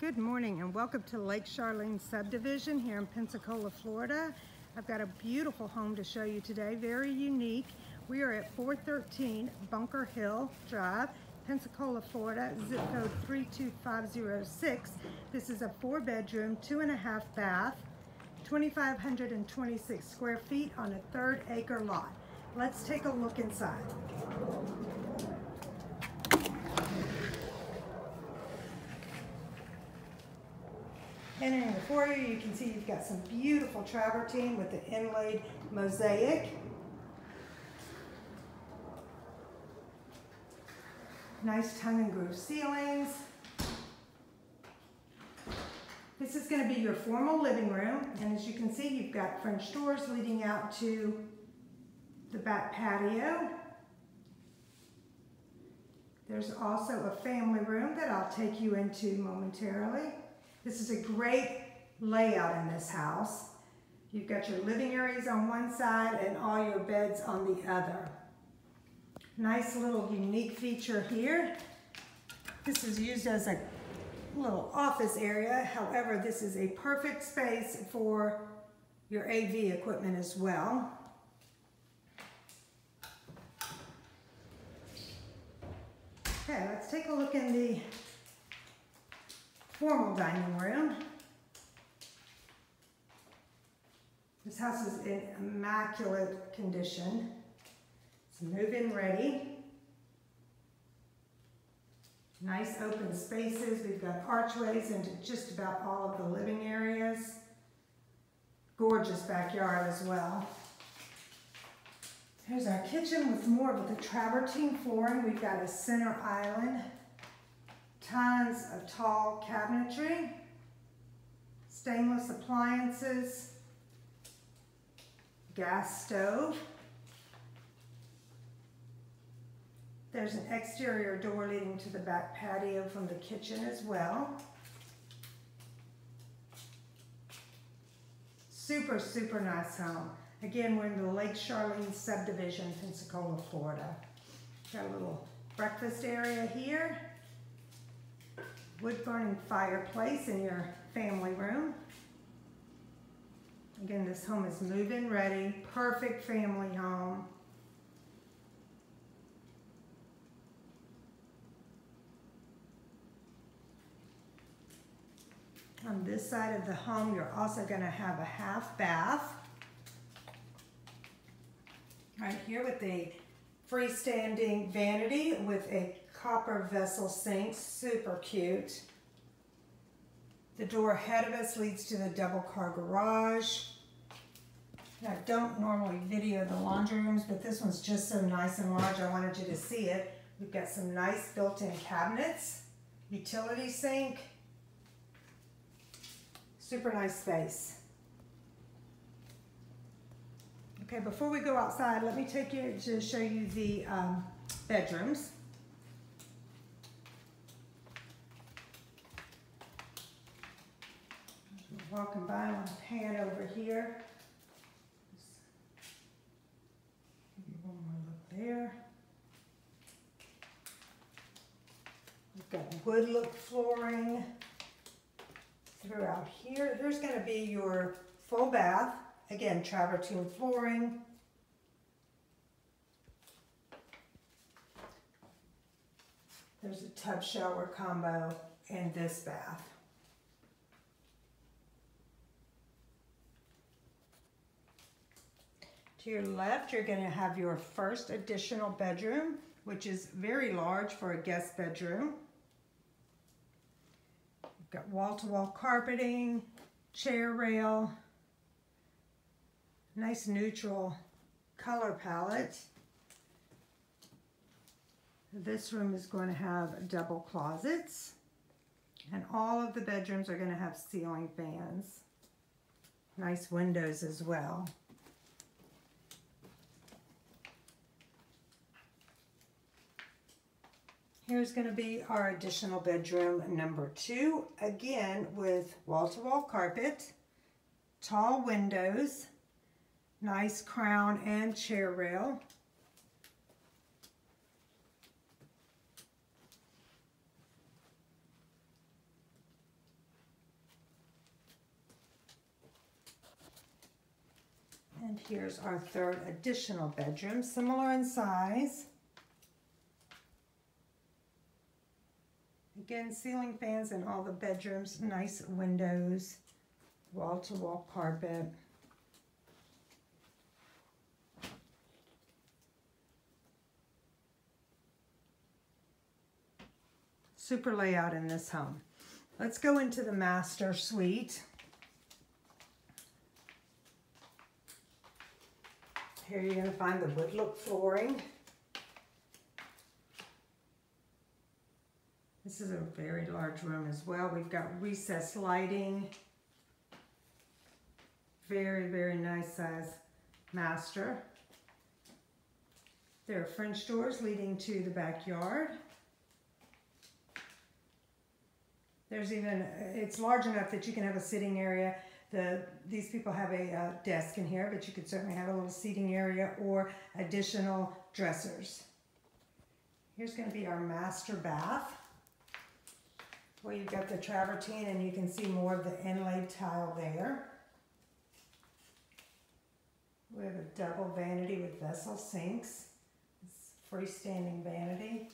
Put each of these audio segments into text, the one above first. Good morning and welcome to Lake Charlene subdivision here in Pensacola, Florida. I've got a beautiful home to show you today, very unique. We are at 413 Bunker Hill Drive, Pensacola, Florida, zip code 32506. This is a 4-bedroom, 2.5 bath, 2,526 square feet on a 1/3 acre lot. Let's take a look inside. Entering the foyer, you can see you've got some beautiful travertine with the inlaid mosaic. Nice tongue and groove ceilings. This is going to be your formal living room, and as you can see, you've got French doors leading out to the back patio. There's also a family room that I'll take you into momentarily. This is a great layout in this house. You've got your living areas on one side and all your beds on the other. Nice little unique feature here. This is used as a little office area. However, this is a perfect space for your AV equipment as well. Okay, let's take a look in the formal dining room. This house is in immaculate condition. It's move-in ready. Nice open spaces. We've got archways into just about all of the living areas. Gorgeous backyard as well. Here's our kitchen with more of the travertine flooring. We've got a center island. Tons of tall cabinetry, stainless appliances, gas stove. There's an exterior door leading to the back patio from the kitchen as well. Super, super nice home. Again, we're in the Lake Charlene subdivision, Pensacola, Florida. Got a little breakfast area here. Wood-burning fireplace in your family room. Again, this home is move-in ready, perfect family home. On this side of the home, you're also going to have a 1/2 bath. Right here with the freestanding vanity with a copper vessel sink, super cute. The door ahead of us leads to the double car garage. Now, I don't normally video the laundry rooms, but this one's just so nice and large, I wanted you to see it. We've got some nice built-in cabinets, utility sink, super nice space. Okay, before we go outside, let me take you to show you the bedrooms. Walking by, I'm gonna pan over here. Give you one more look there. We've got wood look flooring throughout here. Here's gonna be your full bath. Again, travertine flooring. There's a tub shower combo in this bath. To your left, you're going to have your first additional bedroom, which is very large for a guest bedroom. You've got wall-to-wall carpeting, chair rail, nice neutral color palette. This room is going to have double closets, and all of the bedrooms are going to have ceiling fans. Nice windows as well. Here's going to be our additional bedroom number 2, again with wall-to-wall carpet, tall windows, nice crown and chair rail. Here's our third additional bedroom, similar in size. Again, ceiling fans in all the bedrooms, nice windows, wall-to-wall carpet. Super layout in this home. Let's go into the master suite. Here you're going to find the wood look flooring. This is a very large room as well. We've got recessed lighting. Very, very nice size master. There are French doors leading to the backyard. There's even, it's large enough that you can have a sitting area. These people have a desk in here, but you could certainly have a little seating area or additional dressers. Here's going to be our master bath. Well, you've got the travertine and you can see more of the inlaid tile there. We have a double vanity with vessel sinks. It's freestanding vanity.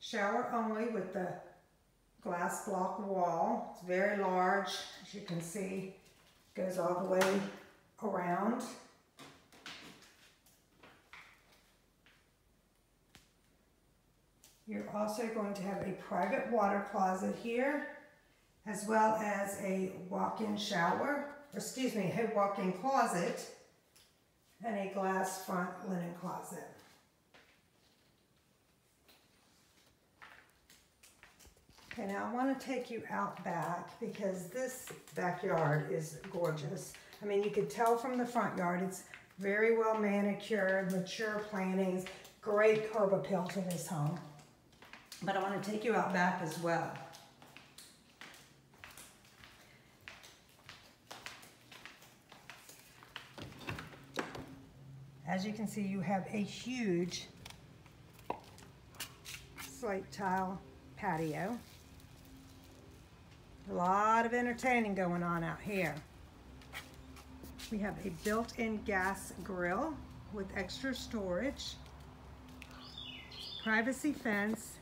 Shower only with the glass block wall. It's very large, as you can see, goes all the way around. You're also going to have a private water closet here, as well as a walk-in shower, a walk-in closet, and a glass front linen closet. Okay, now I want to take you out back because this backyard is gorgeous. I mean, you could tell from the front yard, it's very well manicured, mature plantings, great curb appeal to this home. But I want to take you out back as well. As you can see, you have a huge slate tile patio. A lot of entertaining going on out here. We have a built-in gas grill with extra storage, privacy fence.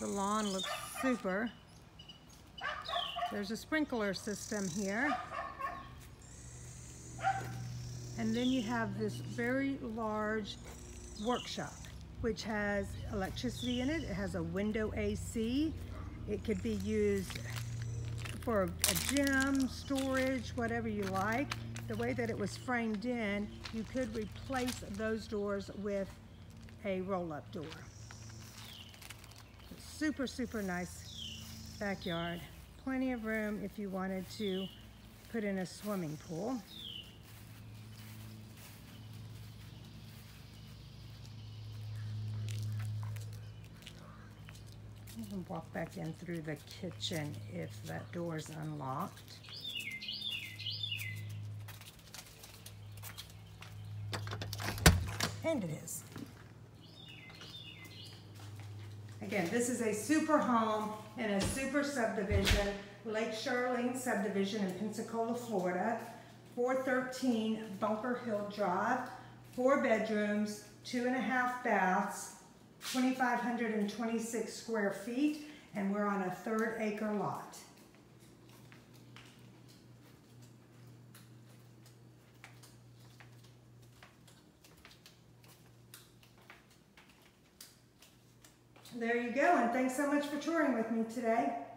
The lawn looks super. There's a sprinkler system here. And then you have this very large workshop, which has electricity in it. It has a window AC. It could be used for a gym, storage, whatever you like. The way that it was framed in, you could replace those doors with a roll-up door. Super, super nice backyard. Plenty of room if you wanted to put in a swimming pool. You can walk back in through the kitchen if that door's unlocked. And it is. Again, this is a super home in a super subdivision, Lake Charlene subdivision in Pensacola, Florida, 413 Bunker Hill Drive, 4 bedrooms, 2.5 baths, 2,526 square feet, and we're on a 1/3 acre lot. There you go, and thanks so much for touring with me today.